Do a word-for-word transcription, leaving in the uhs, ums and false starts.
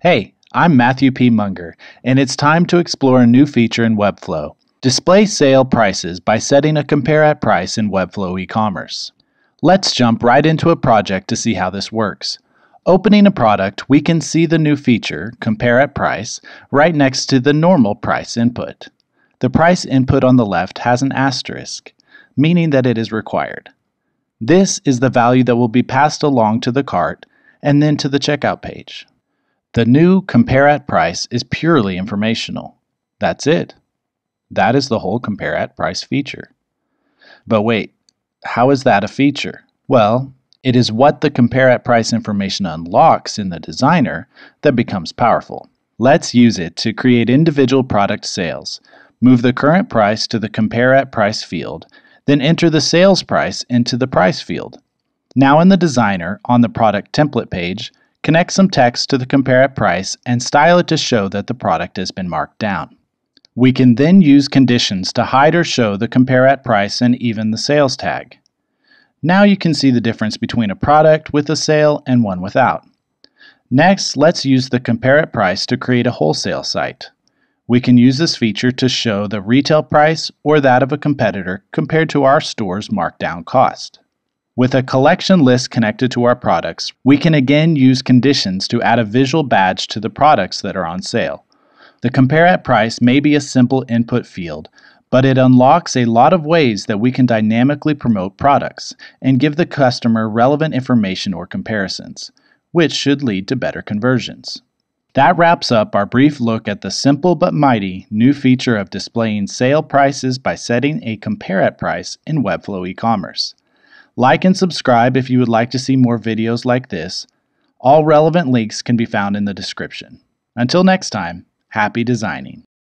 Hey, I'm Matthew P. Munger, and it's time to explore a new feature in Webflow. Display sale prices by setting a compare at price in Webflow Ecommerce. Let's jump right into a project to see how this works. Opening a product, we can see the new feature, compare at price, right next to the normal price input. The price input on the left has an asterisk, meaning that it is required. This is the value that will be passed along to the cart and then to the checkout page. The new compare at price is purely informational. That's it. That is the whole compare at price feature. But wait, how is that a feature? Well, it is what the compare at price information unlocks in the designer that becomes powerful. Let's use it to create individual product sales. Move the current price to the compare at price field, then enter the sales price into the price field. Now in the designer, on the product template page, connect some text to the compare at price and style it to show that the product has been marked down. We can then use conditions to hide or show the compare at price and even the sales tag. Now you can see the difference between a product with a sale and one without. Next, let's use the compare at price to create a wholesale site. We can use this feature to show the retail price or that of a competitor compared to our store's markdown cost. With a collection list connected to our products, we can again use conditions to add a visual badge to the products that are on sale. The compare at price may be a simple input field, but it unlocks a lot of ways that we can dynamically promote products and give the customer relevant information or comparisons, which should lead to better conversions. That wraps up our brief look at the simple but mighty new feature of displaying sale prices by setting a compare at price in Webflow Ecommerce. Like and subscribe if you would like to see more videos like this. All relevant links can be found in the description. Until next time, happy designing.